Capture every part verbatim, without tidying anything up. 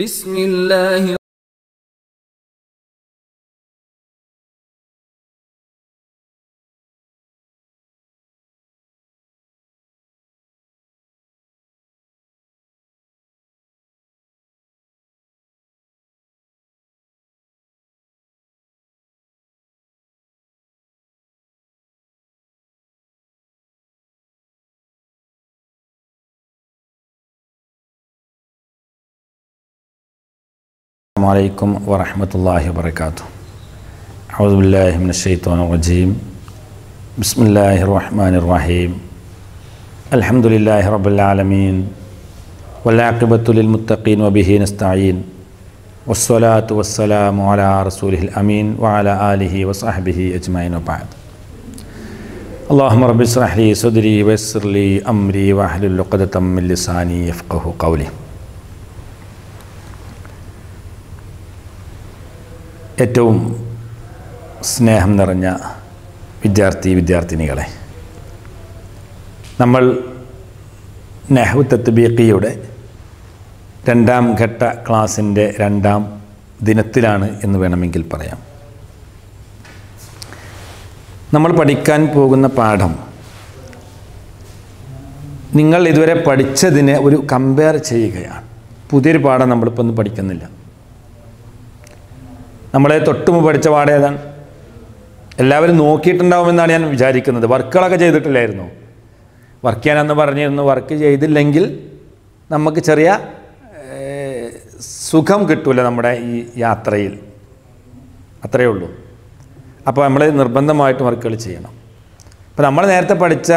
بسم الله Assalamualaikum warahmatullahi wabarakatuh. A'udzubillahi minasyaitonir rajim. Bismillahirrahmanirrahim. Alhamdulillahirabbil alamin. Wal 'aqibatu lil muttaqin wa bihi nasta'in. Wassalatu wassalamu ala rasulihil amin wa ala alihi wa sahbihi ajma'in wa ba'd. Allahumma rabbi shrah li sadri wa yassir li amri wa hlul 'uqdatam min lisani yafqahu qawli. ഏറ്റവും സ്നേഹം നിറഞ്ഞ വിദ്യാർത്ഥി വിദ്യാർത്ഥിനികളെ, നമ്മൾ നഹ്വ തത്ബീഖിയുടെ രണ്ടാം ഘട്ട ക്ലാസിൻ്റെ രണ്ടാം ദിനത്തിലാണ് എന്ന് വേണമെങ്കിൽ പറയാം. നമ്മൾ പഠിക്കാൻ പോകുന്ന പാഠം നിങ്ങൾ ഇതുവരെ പഠിച്ചതിനെ ഒരു കമ്പയർ ചെയ്യുകയാണ്. പുതിയൊരു പാഠം നമ്മളിപ്പോൾ ഒന്നും പഠിക്കുന്നില്ല. നമ്മളെ തൊട്ടുമു പഠിച്ച പാടേതാണ്, എല്ലാവരും നോക്കിയിട്ടുണ്ടാവുമെന്നാണ് ഞാൻ വിചാരിക്കുന്നത്. വർക്കുകളൊക്കെ ചെയ്തിട്ടില്ലായിരുന്നു, വർക്ക് ചെയ്യാനെന്ന് പറഞ്ഞിരുന്നു. വർക്ക് ചെയ്തില്ലെങ്കിൽ നമുക്ക് ചെറിയ സുഖം കിട്ടൂല നമ്മുടെ ഈ യാത്രയിൽ, അത്രയേ ഉള്ളൂ. അപ്പോൾ നമ്മൾ നിർബന്ധമായിട്ട് വർക്കുകൾ ചെയ്യണം. അപ്പോൾ നമ്മൾ നേരത്തെ പഠിച്ച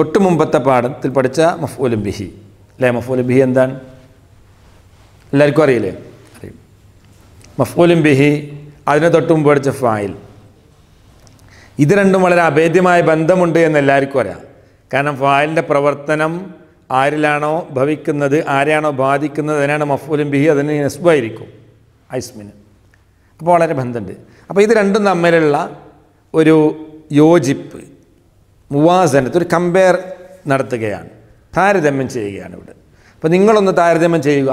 തൊട്ട് മുമ്പത്തെ പാഠത്തിൽ പഠിച്ച മഫ്ഊലു ബിഹി, അല്ലേ? മഫ്ഊലു ബിഹി എന്താണ് എല്ലാവർക്കും അറിയില്ലേ? മഫ്ഊലും ബിഹി, അതിനെ തൊട്ട് മുമ്പ് പഠിച്ച ഫായിൽ, ഇത് രണ്ടും വളരെ അഭേദ്യമായ ബന്ധമുണ്ട് എന്ന് എല്ലാവർക്കും അറിയാം. കാരണം ഫായിലിൻ്റെ പ്രവർത്തനം ആരിലാണോ ഭവിക്കുന്നത്, ആരെയാണോ ബാധിക്കുന്നത്, അതിനാണ് മഫ്ഊലും ബിഹി, അതിന് നസ്ബായിരിക്കും ഐസ്മിന്. അപ്പോൾ വളരെ ബന്ധമുണ്ട്. അപ്പോൾ ഇത് രണ്ടും തമ്മിലുള്ള ഒരു യോജിപ്പ്, മുവാസനത്ത്, ഒരു കമ്പയർ നടത്തുകയാണ്, താരതമ്യം ചെയ്യുകയാണ് ഇവിടെ. അപ്പോൾ നിങ്ങളൊന്ന് താരതമ്യം ചെയ്യുക.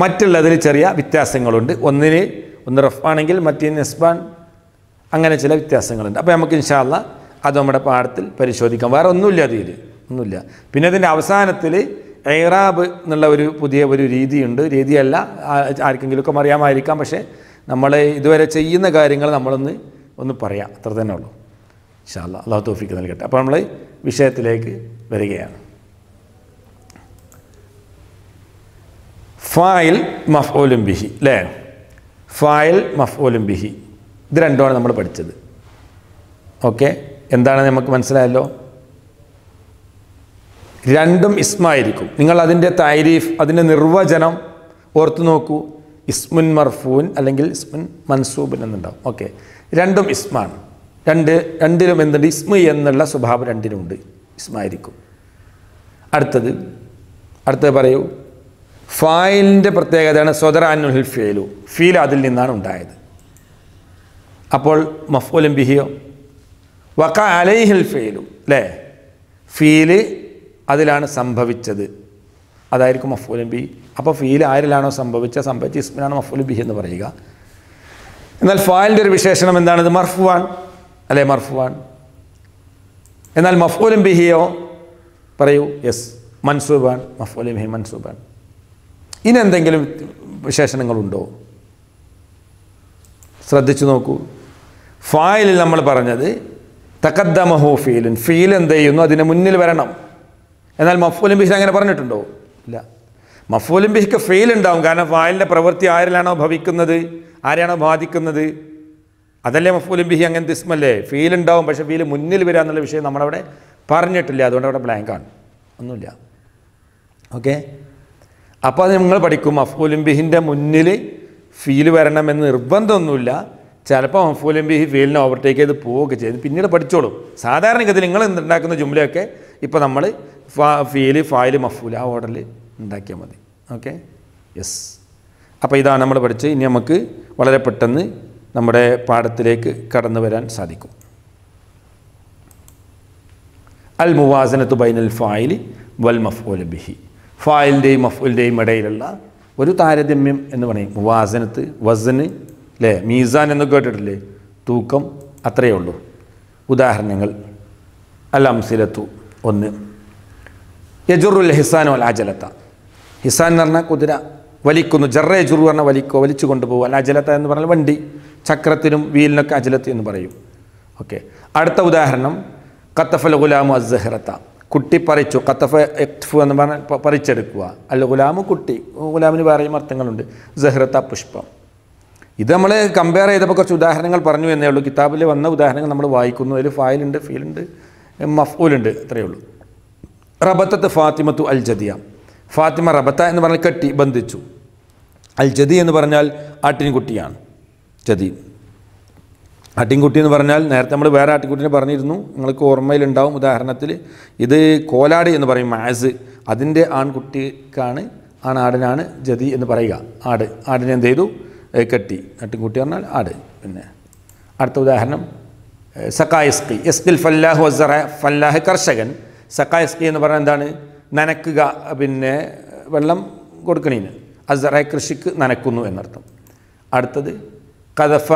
മറ്റുള്ളതിൽ ചെറിയ വ്യത്യാസങ്ങളുണ്ട്. ഒന്നിന് ഒന്ന് റഫ് ആണെങ്കിൽ മറ്റേ നസ്ബാൻ, അങ്ങനെ ചില വ്യത്യാസങ്ങളുണ്ട്. അപ്പോൾ നമുക്ക് ഇൻഷാ അല്ലാഹ് അത് നമ്മുടെ പാഠത്തിൽ പരിശോധിക്കാം. വേറെ ഒന്നുമില്ല, അതിൽ ഒന്നുമില്ല. പിന്നെ അതിൻ്റെ അവസാനത്തിൽ ഇറാബ് എന്നുള്ള ഒരു പുതിയ ഒരു രീതിയുണ്ട്. രീതിയല്ല, ആർക്കെങ്കിലുമൊക്കെ അറിയാമായിരിക്കാം, പക്ഷേ നമ്മൾ ഇതുവരെ ചെയ്യുന്ന കാര്യങ്ങൾ നമ്മളൊന്ന് ഒന്ന് പറയാം, അത്ര തന്നെ ഉള്ളൂ. ഇൻഷാ അല്ലാഹ് അല്ലാഹു തൗഫീഖ് നൽകട്ടെ. അപ്പോൾ നമ്മൾ വിഷയത്തിലേക്ക് വരികയാണ്. ഫായിൽ മഫ്ഊലും ബിഹി, അല്ലേ? ഫായിൽ മഫ്ഊലും ബിഹി, ഇത് രണ്ടുമാണ് നമ്മൾ പഠിച്ചത്. ഓക്കെ, എന്താണ് നമുക്ക് മനസ്സിലായല്ലോ? രണ്ടും ഇസ്മായിരിക്കും. നിങ്ങൾ അതിൻ്റെ തൈരീഫ്, അതിൻ്റെ നിർവചനം ഓർത്തു നോക്കൂ. ഇസ്മുൻ മർഫൂൻ അല്ലെങ്കിൽ ഇസ്മുൻ മൻസൂബിൻ എന്നുണ്ടാവും. ഓക്കെ, രണ്ടും ഇസ്മാണ്. രണ്ട് രണ്ടിലും എന്തുണ്ട്? ഇസ്മു എന്നുള്ള സ്വഭാവം രണ്ടിനുമുണ്ട്, ഇസ്മായിരിക്കും. അടുത്തത് അടുത്തത് പറയൂ. ഫായിലിൻ്റെ പ്രത്യേകതയാണ് സ്വദറ അൻഹുൽ ഫീലു, ഫീൽ അതിൽ നിന്നാണ് ഉണ്ടായത്. അപ്പോൾ മഫ്ഊലും ബിഹിയോ? വഖഅ അലൈഹിൽ ഫീലു, അല്ലേ? ഫീല് അതിലാണ് സംഭവിച്ചത്, അതായിരിക്കും മഫ്ഊലും ബിഹി. അപ്പോൾ ഫീൽ ആരിലാണോ സംഭവിച്ചത്, സംഭവിച്ച ഇസ്മിനാണ് മഫ്ഊലും ബിഹി എന്ന് പറയുക. എന്നാൽ ഫായിലിൻ്റെ ഒരു വിശേഷണം എന്താണിത്? മർഫുവാൻ, അല്ലേ? മർഫുവാൻ. എന്നാൽ മഫ്ഊലും ബിഹിയോ? പറയൂ. യെസ്, മൻസൂബാൻ. മഫ്ഊലും ബിഹി മൻസൂബാൻ. ഇനെന്തെങ്കിലും വിശേഷണങ്ങളുണ്ടോ? ശ്രദ്ധിച്ചു നോക്കൂ. ഫായിലിൽ നമ്മൾ പറഞ്ഞത് തഖദ്ദമഹു ഫീലുൻ, ഫീൽ എന്ത് ചെയ്യുന്നു, അതിന് മുന്നിൽ വരണം. എന്നാൽ മഫ്ഊലും ബിഹി അങ്ങനെ പറഞ്ഞിട്ടുണ്ടോ? ഇല്ല. മഫ്ഊലും ബിഹിക്ക് ഫീൽ ഉണ്ടാവും, കാരണം ഫായിലിൻ്റെ പ്രവൃത്തി ആരിലാണോ ഭവിക്കുന്നത്, ആരെയാണോ ബാധിക്കുന്നത്, അതല്ലേ മഫ്ഊലും ബിഹി. അങ്ങനത്തെ ഇസ്മല്ലേ, ഫീൽ ഉണ്ടാവും. പക്ഷേ ഫീൽ മുന്നിൽ വരിക എന്നുള്ള വിഷയം നമ്മളവിടെ പറഞ്ഞിട്ടില്ല, അതുകൊണ്ട് അവിടെ ബ്ലാങ്കാണ്, ഒന്നുമില്ല. ഓക്കെ, അപ്പോൾ അത് നിങ്ങൾ പഠിക്കും. മഫ്ഊലും ബിഹിൻ്റെ മുന്നിൽ ഫീൽ വരണമെന്ന് നിർബന്ധമൊന്നുമില്ല. ചിലപ്പോൾ മഫൂലമ്പി ഫീലിനെ ഓവർടേക്ക് ചെയ്ത് പോവുകയൊക്കെ ചെയ്ത് പിന്നീട് പഠിച്ചോളും. സാധാരണഗതിയിൽ നിങ്ങൾ ഉണ്ടാക്കുന്ന ജുംലയൊക്കെ ഇപ്പോൾ നമ്മൾ ഫാ ഫീല് ഫായിൽ മഫൂല ആ ഓർഡറിൽ ഉണ്ടാക്കിയാൽ മതി. Okay, yes. അപ്പോൾ ഇതാണ് നമ്മൾ പഠിച്ചത്. ഇനി നമുക്ക് വളരെ പെട്ടെന്ന് നമ്മുടെ പാഠത്തിലേക്ക് കടന്നു വരാൻ സാധിക്കും. അൽ മുവാസനത്തു ബൈനൽ ഫായിലി വൽ മഫ്ഊലി ബിഹി, ഫായിലിൻ്റെയും മഫ്ഊലിൻ്റെയും ഇടയിലുള്ള ഒരു താരതമ്യം എന്ന് പറയും മുവാസനത്ത്. വസന് അല്ലേ, മീസാൻ എന്ന് കേട്ടിട്ടില്ലേ, തൂക്കം, അത്രയേ ഉള്ളൂ. ഉദാഹരണങ്ങൾ അൽ അംസിലത്തു, ഒന്ന്. യജുറുൽ ഹിസാൻ വൽ അജലത്ത, ഹിസാൻ എന്ന് പറഞ്ഞാൽ കുതിര വലിക്കുന്നു, ജറ യജുറു പറഞ്ഞാൽ വലിക്കോ, വലിച്ചു കൊണ്ടുപോകും. അല്ല അജലത്ത എന്ന് പറഞ്ഞാൽ വണ്ടി, ചക്രത്തിനും വീലിനൊക്കെ അജലത്ത് എന്ന് പറയും. ഓക്കെ, അടുത്ത ഉദാഹരണം ഖത്തഫൽ ഗുലാമു അസ്സഹറത്ത, കുട്ടി പറിച്ചു. ഖത്തഫ എഖ്ഫു എന്ന് പറഞ്ഞാൽ പറിച്ചെടുക്കുക. അല്ല ഗുലാമു കുട്ടി, ഗുലാമിന് വേറെയും അർത്ഥങ്ങളുണ്ട്. സഹറത്ത പുഷ്പം. ഇത് നമ്മൾ കമ്പയർ ചെയ്തപ്പോൾ കുറച്ച് ഉദാഹരണങ്ങൾ പറഞ്ഞു എന്നേ ഉള്ളൂ. കിതാബിൽ വന്ന ഉദാഹരണങ്ങൾ നമ്മൾ വായിക്കുന്നു. അതിൽ ഫായിലുണ്ട്, ഫീലുണ്ട്, മഫ്ഊലുണ്ട്, അത്രയേ ഉള്ളൂ. റബത്തത്ത് ഫാത്തിമത്തു അൽ ജദിയ, ഫാത്തിമ റബത്ത എന്ന് പറഞ്ഞാൽ കെട്ടി, ബന്ധിച്ചു. അൽ ജദി എന്ന് പറഞ്ഞാൽ ആട്ടിൻകുട്ടിയാണ്. ജദി ആട്ടിൻകുട്ടി എന്ന് പറഞ്ഞാൽ നേരത്തെ നമ്മൾ വേറെ ആട്ടിൻകുട്ടിനെ പറഞ്ഞിരുന്നു, നിങ്ങൾക്ക് ഓർമ്മയിലുണ്ടാവും. ഉദാഹരണത്തിൽ ഇത് കോലാട് എന്ന് പറയും, മാസ്. അതിൻ്റെ ആൺകുട്ടിക്കാണ്, ആണാടിനാണ് ജദി എന്ന് പറയുക. ആട്, ആടിനെ എന്ത് ചെയ്തു, കെട്ടി. ആട്ടിൻകുട്ടി പറഞ്ഞാൽ ആട്. പിന്നെ അടുത്ത ഉദാഹരണം സക്കാ ഇസ്കി, ഇസ്കിൽ ഫല്ലാഹു വസ്സറ, ഫല്ലാഹ് കർഷകൻ. സക്കാ ഇസ്കി എന്ന് പറഞ്ഞാൽ എന്താണ്, നനക്കുക, പിന്നെ വെള്ളം കൊടുക്കണീന്. അസറ കൃഷിക്ക് നനക്കുന്നു എന്നർത്ഥം. അടുത്തത് കദഫ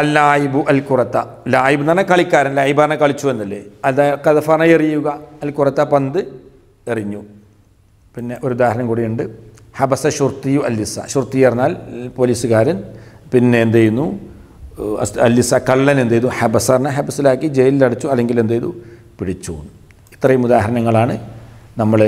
അൽ ലായിബു അൽ കുറത്ത, ലായിബ് എന്ന് പറഞ്ഞാൽ കളിക്കാരൻ, ലായിബാനെ കളിച്ചു എന്നല്ലേ. അത് കദഫാനെ എറിയുക, അൽ കുറത്ത പന്ത് എറിഞ്ഞു. പിന്നെ ഒരു ഉദാഹരണം കൂടിയുണ്ട് ഹബസ ഷുർത്തിയു അല്ലിസ, ഷുർത്തി പറഞ്ഞാൽ പോലീസുകാരൻ. പിന്നെ എന്ത് ചെയ്യുന്നു, അല്ലിസ കള്ളൻ എന്ത് ചെയ്തു, ഹബസറിനെ ഹബസിലാക്കി ജയിലിലടച്ചു, അല്ലെങ്കിൽ എന്ത് ചെയ്തു, പിടിച്ചു. ഇത്രയും ഉദാഹരണങ്ങളാണ് നമ്മൾ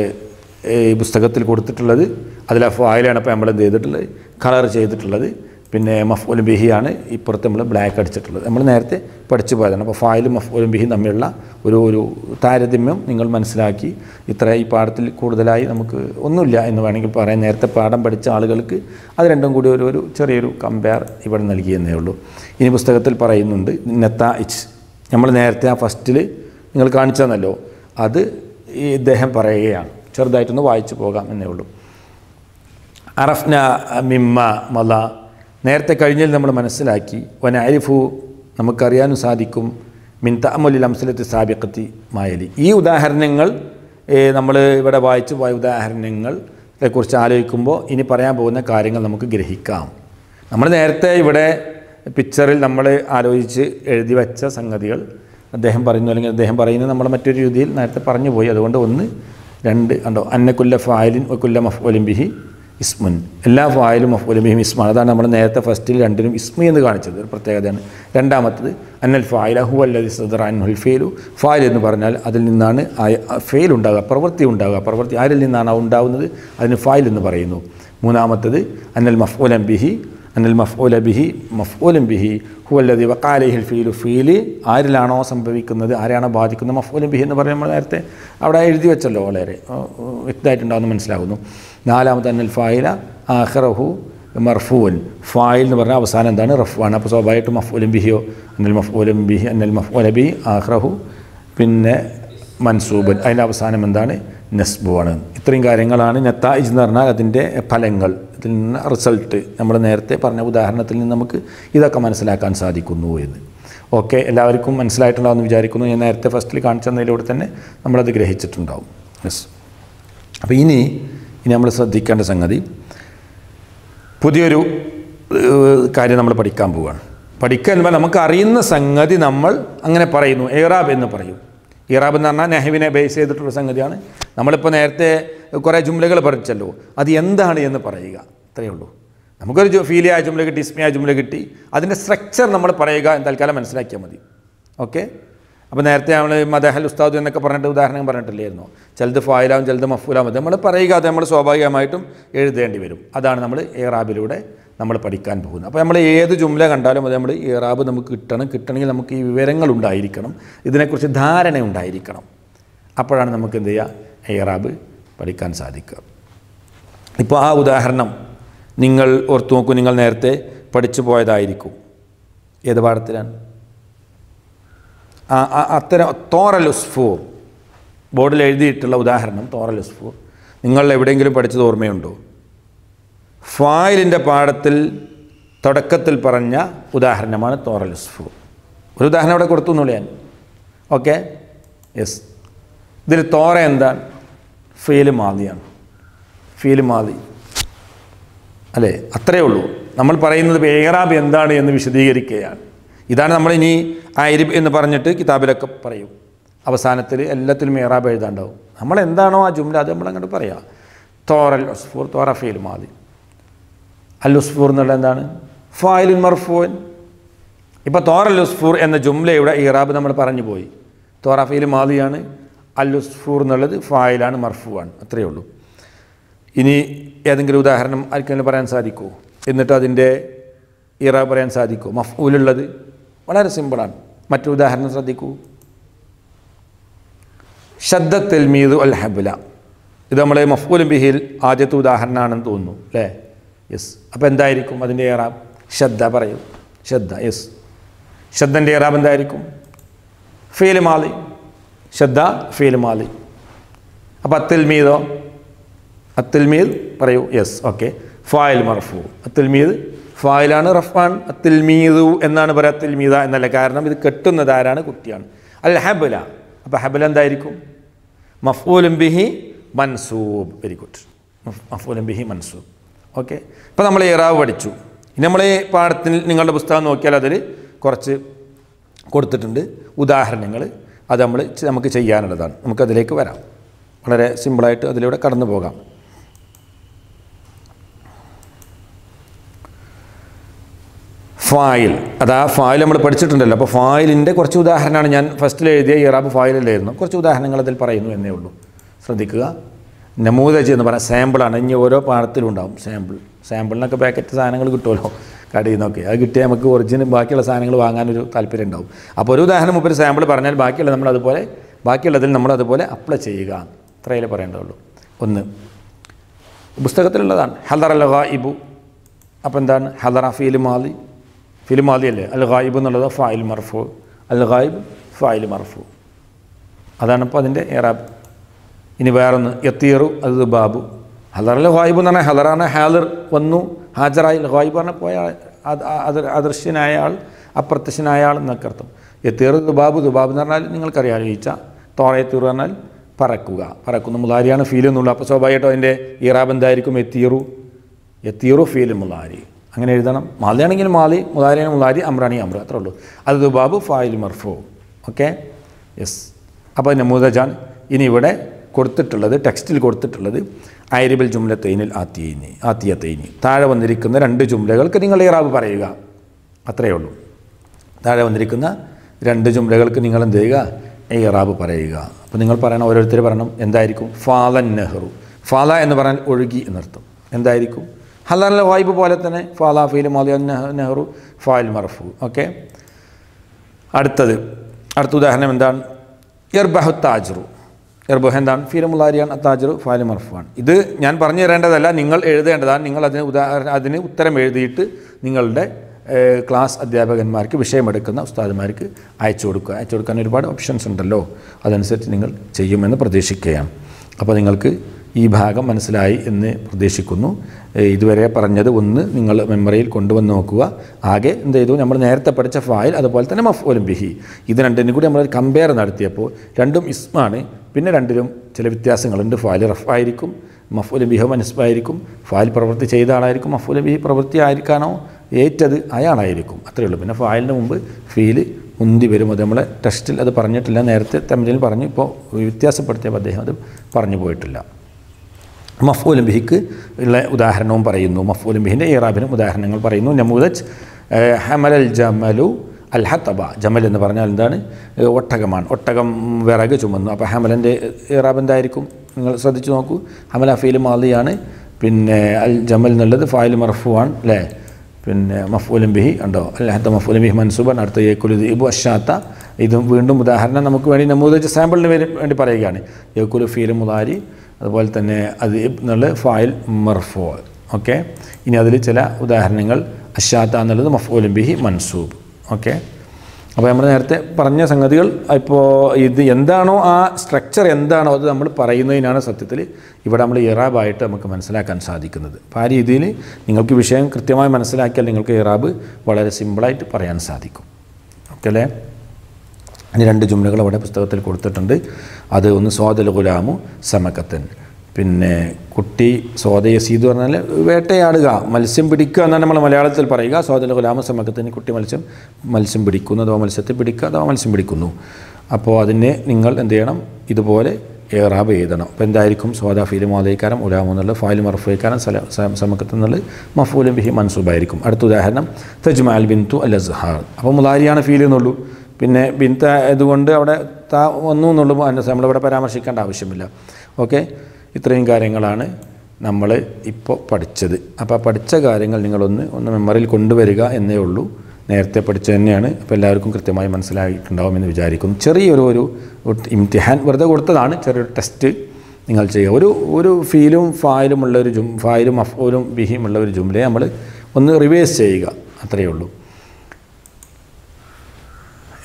ഈ പുസ്തകത്തിൽ കൊടുത്തിട്ടുള്ളത്. അതിൽ ഫായിലാണ് ഇപ്പോൾ നമ്മൾ എന്ത് ചെയ്തിട്ടുള്ളത്, കളർ ചെയ്തിട്ടുള്ളത്. പിന്നെ മഫ്ഊൽ ബിഹിയാണ് ഇപ്പുറത്ത് നമ്മൾ ബ്ലാക്ക് അടിച്ചിട്ടുള്ളത്. നമ്മൾ നേരത്തെ പഠിച്ചു പോയതാണ്. അപ്പോൾ ഫായിലും മഫ്ഊൽ ബിഹിയും തമ്മിലുള്ള ഒരു ഒരു താരതമ്യം നിങ്ങൾ മനസ്സിലാക്കി. ഇത്ര ഈ പാഠത്തിൽ കൂടുതലായി നമുക്ക് ഒന്നുമില്ല എന്ന് വേണമെങ്കിൽ പറയാം. നേരത്തെ പാഠം പഠിച്ച ആളുകൾക്ക് അത് രണ്ടും കൂടി ഒരു ഒരു ചെറിയൊരു കമ്പയർ ഇവിടെ നൽകിയെന്നേ ഉള്ളൂ. ഇനി പുസ്തകത്തിൽ പറയുന്നുണ്ട് നത്ത ഇച്ച്, നമ്മൾ നേരത്തെ ആ ഫസ്റ്റിൽ നിങ്ങൾ കാണിച്ചു തന്നല്ലോ, അത് ഈ ഇദ്ദേഹം പറയുകയാണ്. ചെറുതായിട്ടൊന്ന് വായിച്ചു പോകാം എന്നേ ഉള്ളൂ. അറഫ്ന മിമ്മ മല, നേരത്തെ കഴിഞ്ഞാൽ നമ്മൾ മനസ്സിലാക്കി. വന അരിഫു, നമുക്കറിയാനും സാധിക്കും. മിൻ തഅമുലിൽ അംസലത്തി സാബിഖത്തി മായലി, ഈ ഉദാഹരണങ്ങൾ നമ്മൾ ഇവിടെ വായിച്ചു പോയ ഉദാഹരണങ്ങളെക്കുറിച്ച് ആലോചിക്കുമ്പോൾ ഇനി പറയാൻ പോകുന്ന കാര്യങ്ങൾ നമുക്ക് ഗ്രഹിക്കാം. നമ്മൾ നേരത്തെ ഇവിടെ പിക്ചറിൽ നമ്മൾ ആലോചിച്ച് എഴുതി വച്ച സംഗതികൾ അദ്ദേഹം പറയുന്നു, അല്ലെങ്കിൽ അദ്ദേഹം പറയുന്നത് നമ്മൾ മറ്റൊരു രീതിയിൽ നേരത്തെ പറഞ്ഞു പോയി. അതുകൊണ്ട് ഒന്ന് രണ്ട് കണ്ടോ, അന്നക്കുല്ല ഫായലിൻ ഒക്കുല്ല മഫ്ഊലിൻ ബിഹി ഇസ്മുൻ, എല്ലാ ഫായലും മഫ്ഊലിൻ ബിഹിം ഇസ്മാണ്. അതാണ് നമ്മൾ നേരത്തെ ഫസ്റ്റിൽ രണ്ടിനും ഇസ്മി എന്ന് കാണിച്ചത്, ഒരു പ്രത്യേകതയാണ്. രണ്ടാമത്തത് അന്നൽ ഫായില ഹുവ അല്ലദീ സദറ അൻഹുൽ ഫീലു, ഫായിൽ എന്ന് പറഞ്ഞാൽ അതിൽ നിന്നാണ് ഫെയിൽ ഉണ്ടാകുക, പ്രവൃത്തി ഉണ്ടാകുക. പ്രവൃത്തി ആരിൽ നിന്നാണ് ഉണ്ടാകുന്നത്, അതിന് ഫായിൽ എന്ന് പറയുന്നു. മൂന്നാമത്തത് അന്നൽ മഫ്ഊലൻ ബിഹി, അന്നൽ മഫ്ഊല ബിഹി മഫ്ഊലൻ ബിഹി ഹുവല്ലദീ വഖഅ അലൈഹിൽ ഫീലു, ഫീല് ആരിലാണോ സംഭവിക്കുന്നത്, ആരാണോ ബാധിക്കുന്നത്, മഫ്ഊലൻ ബിഹി എന്ന് പറഞ്ഞാൽ നമ്മൾ നേരത്തെ അവിടെ എഴുതി വെച്ചല്ലോ, വളരെ വ്യക്തമായിട്ടുണ്ടാകുമെന്ന് മനസ്സിലാകുന്നു. നാലാമത്തെ അന്നൽ ഫായില ആഖിറഹു മർഫൂൻ, ഫായിൽ എന്ന് പറഞ്ഞാൽ അവസാനം എന്താണ്, റഫ്വാണ്. അപ്പോൾ സ്വാഭാവികമായിട്ടും മഫ്ഊലൻ ബിഹിയോ അന്നൽ മഫ്ഊലൻ ബിഹി അന്നൽ മഫ്ഊല ബിഹി ആഖിറഹു പിന്നെ മൻസൂബൻ, അതിൻ്റെ അവസാനം എന്താണ്, നസ്ബുവാണ്. ഇത്രയും കാര്യങ്ങളാണ് നതായിജ് എന്ന് പറഞ്ഞാൽ അതിൻ്റെ ഫലങ്ങൾ, ഇതിൽ നിന്ന് റിസൾട്ട്. നമ്മൾ നേരത്തെ പറഞ്ഞ ഉദാഹരണത്തിൽ നിന്ന് നമുക്ക് ഇതൊക്കെ മനസ്സിലാക്കാൻ സാധിക്കുന്നു എന്ന്. ഓക്കെ, എല്ലാവർക്കും മനസ്സിലായിട്ടുണ്ടാവുമെന്ന് വിചാരിക്കുന്നു. ഞാൻ നേരത്തെ ഫസ്റ്റിൽ കാണിച്ചു തന്നതിലൂടെ തന്നെ നമ്മളത് ഗ്രഹിച്ചിട്ടുണ്ടാവും. യെസ്. അപ്പോൾ ഇനി ഇനി നമ്മൾ ശ്രദ്ധിക്കേണ്ട സംഗതി പുതിയൊരു കാര്യം നമ്മൾ പഠിക്കാൻ പോവുകയാണ്. പഠിക്കുക എന്ന് പറഞ്ഞാൽ നമുക്ക് അറിയുന്ന സംഗതി നമ്മൾ അങ്ങനെ പറയുന്നു, ഇറാബ് എന്ന് പറയും. ഇറാബ് എന്ന് പറഞ്ഞാൽ നെഹ്വിനെ ബേസ് ചെയ്തിട്ടുള്ള സംഗതിയാണ്. നമ്മളിപ്പോൾ നേരത്തെ കുറേ ജുംലകൾ പഠിച്ചല്ലോ, അത് എന്താണ് എന്ന് പറയുക, അത്രയേ ഉള്ളൂ. നമുക്കൊരു ജു ഫീലിയായ ജുംല കിട്ടി, ഇസ്മിയായ ജുംല കിട്ടി, അതിൻ്റെ സ്ട്രക്ചർ നമ്മൾ പറയുക എന്ന് തൽക്കാലം മനസ്സിലാക്കിയാൽ മതി. ഓക്കെ, അപ്പോൾ നേരത്തെ നമ്മൾ മദഹൽ ഉസ്താദ് എന്നൊക്കെ പറഞ്ഞിട്ട് ഉദാഹരണം പറഞ്ഞിട്ടില്ലായിരുന്നു, ചിലത് ഫായിലാവും ചിലത് മഫൂലാവും. അത് നമ്മൾ പറയുക, അത് നമ്മൾ സ്വാഭാവികമായിട്ടും എഴുതേണ്ടി വരും. അതാണ് നമ്മൾ ഇറാബിലൂടെ നമ്മൾ പഠിക്കാൻ പോകുന്നത്. അപ്പോൾ നമ്മൾ ഏത് ജുംല കണ്ടാലും അത് നമ്മൾ ഇറാബ് നമുക്ക് കിട്ടണം. കിട്ടണമെങ്കിൽ നമുക്ക് ഈ വിവരങ്ങൾ ഉണ്ടായിരിക്കണം, ഇതിനെക്കുറിച്ച് ധാരണ ഉണ്ടായിരിക്കണം. അപ്പോഴാണ് നമുക്ക് എന്ത് ചെയ്യുക, ഇറാബ് പഠിക്കാൻ സാധിക്കുക. ഇപ്പോൾ ആ ഉദാഹരണം Ningal or Tunku Ningal Nerte, Padichuboy Dairiku. Edabartran Athera Toralus four. Board lady to Laudahan, Toralus four. Ningal evidently Padichu or Mendo. File in the partil Todakatil Paranya, Udahanamana Toralus four. Udahana Kurtunulian. Okay? Yes. The Torah and the Filimadian. Filimadi. Alle, Atreulu. Namal Parain the Begara Bendadi and the Vishadirikan. Idana Marini, Irib in the Paranatic, Tabiraka Parayu. Our sanitary, a little me rabbi dando. Hamalendano, Jumla, Jamalanga Paria. Toralus for Torah Filimadi. Alus for Nalandan. File in Marfoin. If a Toralus for and the Jumla, Irab Namal Paraniboy. Torah Filimadiane. Allus four nulled, file and marfuan, a triolu. Ini Edengruda Hernam Alcanabaran Sadico, in the Tadin day, Irabaran Sadico, Mafuladi, what are the symbolan? Matuda Hernan Sadico Shadda tell me the Al Habila. The Malam of Ulimbi Hill, Ajatuda Hernan and Tunu, Le, yes, Apendairicum, Madin Arab, Shadda Barayo, Shadda, yes, Shaddan de Arabandairicum, Filimali. Shadda Filimali. About Tilmido Atilmid Parayu, yes, okay. File Marfu Atilmid, file an Rafan, Atilmidu, and Nanabara Tilmida and the Lagarna with Katuna Diana Kutian. Al Habila, Abahabilan Dairicum. Mafulim Bihi Mansub, very good. Mafulim Bihi Mansub. Okay. Panamale Ravadichu. Namale part Ningalabustano Keladere, Korche Kortatunde, Udahar Ningale. That's why we have to do that. We have to do that. We have to do that. File. That's why we have to do that. File is a little bit. First, we have to do that. File is a little bit. We have to do that. I get them a good origin, Bakula signing Langan Talpirendo. Apodu the Hanamuper sample Parnell Bakula number the Pole, Bakula the number of the Pole, Aplachiga, Trailer Parendolo. Unne Bustagatan, Halaralaga Ibu, Upandan, Halara Filimali, Filimali, Algaibun, another file marfo, Algaib, file marfo. Adanapadinde, Arab, Inivaran, Yatiru, Azubabu, Halaralaibun and Halarana, Halar, one Hajarai, Roibana Poya, other Shinayal, Upper Shinayal Nakarto. Eter the Babu, the Babana, Ningal Kariaricha, Torre Turanal, Paracuga, Paracunularian, Filinulapaso Bayato in the Iraban Dairicum Etiru, Etiru Filimulari. Angaridanam, Malian in Mali, Mularian Mulari, Amrani Ambra, Trollo. Other Babu, file Murpho. Okay? Yes. Upon the Mudajan, in Ivade, Cortetula, the textile Cortetula. I rebel Jumla Tainil Atini, Atiatini. Taravan Ricuna and Jumlegal, Kaningalera Parega, Atreolu. Taravan Ricuna, Rendejum Legal Kaningal and Dega, Arabu Parega, Puningal Paran or Treveranum, and Dairico, Fala Nehru, Fala and the Varan Urgi Inertum, and Dairico. Halala Waibu Polatane, Fala Filimalian Nehru, File Marfu, okay? Artade, Artuda Hanemandan, Yerbahutajru. Erbohendan, Filamularian, Atajo, Filamarfan. Either Yan Parni Randa, Ningal Erde and Ningal Adin Uttermed, Ningal Day, class at the Abagan Market, Vishay Madakana, Star America, I Choruka, I Chorukan, what options under law, other than set Ningal, Chayum and the Pradeshikam. Upon Ningalke, Ibhagam and Silai in the Pradeshikuno, Idwere Paranada, one Ningal Memorial Kondovan Nokua, Age, and they do number Nerta Pacha file at the Poltanum of Olympihi. Either and the Nikudamer compare Nartiapo, Tandum Ismani. Pinnerandium, Televitasing under file of Iricum, Mafuli Behom and Spiricum, file property Cheda Iricum, Mafuli property Iricano, eight Ian Iricum, a trilobina file number, Fili, Undi Verimodamala, Testil at the Parnatil and Erte, Tamil Parnipo, Vitiasa Perteva de Hadam, Parniboitilla. Mafuli Behik, Udahanum Parino, Mafuli Behine, Rabin, Udahanangal Parino, Namudach, Hamal Jamalu. Al Hataba, Jamal in the Varnal Dani, Ottagaman, Ottagam Veraguman, Upper Hamel and Rabban Dairicum, Sadichoku, Hamela Filim Aliane, Pin Al Jamal Nala, the file Marfuan, Le, Pin Mafulimbi, and Al Hatam of Ulimbi Mansuban, Arta Yakuli, the Ibu Shata, Idum Windum, the Hana Mukuani, the Muda, the sample and Paragani, Yakulu Filimulari, the Waltane, Adib Nala, file Marfo. Okay. In other little, Udahangal, Ashata and the Maful Bihi Mansub. Okay. Abamarte, Parana Sangadil, Ipo the Yendano, a structure Yendano, the number Parino in Anna Satitili, Ivadamli Yeraba item Mansalak and Sadikan. Pari Dili, Ningalki Vishan, Kritima Mansalak, Ningalki Rabu, what are the symbolite Parian Sadiko. Okay. And then the Jumla, what episode Kurtande, Adon saw the Logulamu, Samakatan. Pinne Kutti, saw the Sidor Vete Adaga, Malsim Bidica, and Malayatal Parega, saw the Logulama, Samakatan, Kutti Malsim, Malsim Bidicuna, the Malsati Bidica, the Malsim Bidicunu. Apo the Ningal and Deanam, Idobole, Erabe, the Pendaricum, saw the Filima Lecaram, Ulamonala, Filum or Fakan, Samakatanale, Mafulim, him and Subairicum, Artu the Hanam, Tajmal Bintu, Alazhar. Apomulariana Filinolu. Binta Eduunda, Nunulu, and the Samla Paramashi and Avishimilla. Okay? Itringa Ringalane, Namale, Ipo Padiche, Apa Padichaga Ringalingalone, on the Maril Kunduveriga, and Neulu, Nerte Padiceniane, Pelarcum Cretamai Mansala, Condomin Vijaricum, Cherry Uru, Imtihan, where the Gortalan, Cherry tested, Ningalche, Uru, Filum, Filum, Mullerijum, Filum of Urum, Behim, Mullerijum, Lamale, on the reverse Sega, Atreulu.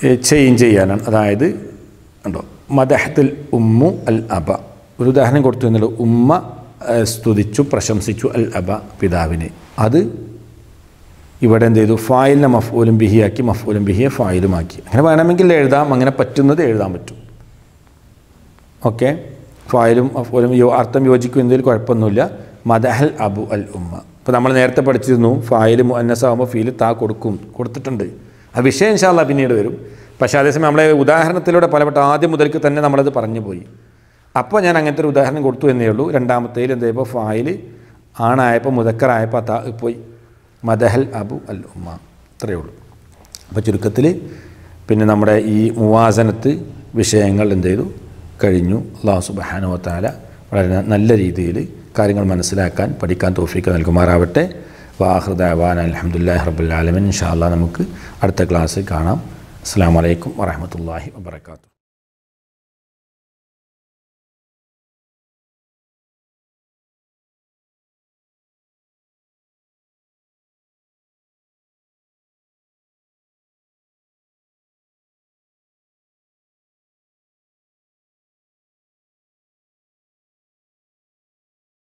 Change Yanan, Raide, and Madahatil Ummu al Abba. Rudahan got to Umma as to the Chuprasham situ al Abba Pidavini. Adi Ivadan they do file them of Olympi, Kim of Olympi, file the Maki. Hanamanamikileda, Mangana Patuna de Erdamatu. Okay, file of Olympi, Artam Yojiku in the Corponulia, Madahal Abu al Umma. Padaman Erta Patino, file Muanasama Filita Kurkum, Kurtatundi. A Vishen shall have been in the room. Pashadis Mamla Udahan Telota Palavata, the Mudakatan and Amala the Paranabui. Upon Yanangan Udahan go to a Nelu, and Damatel and Debo Faili, Anaipa Mudakara Ipata Upoi, Madahel Abu al Umma, Treul. Pachurkatili, Pinamra e Muazanati, Vishangal and Dedu, Karinu, La Subhanahu wa Ta'ala, Nalari Dili, Karingal Manasilakan, Padikanto Africa and Gumaravate. واخر دعوانا الحمد لله رب العالمين ان شاء الله നമുക്ക് അടുത്ത ക്ലാസ്സിൽ കാണാം അസ്സലാമു അലൈക്കും വറഹ്മത്തുള്ളാഹി വബറകാതുഹു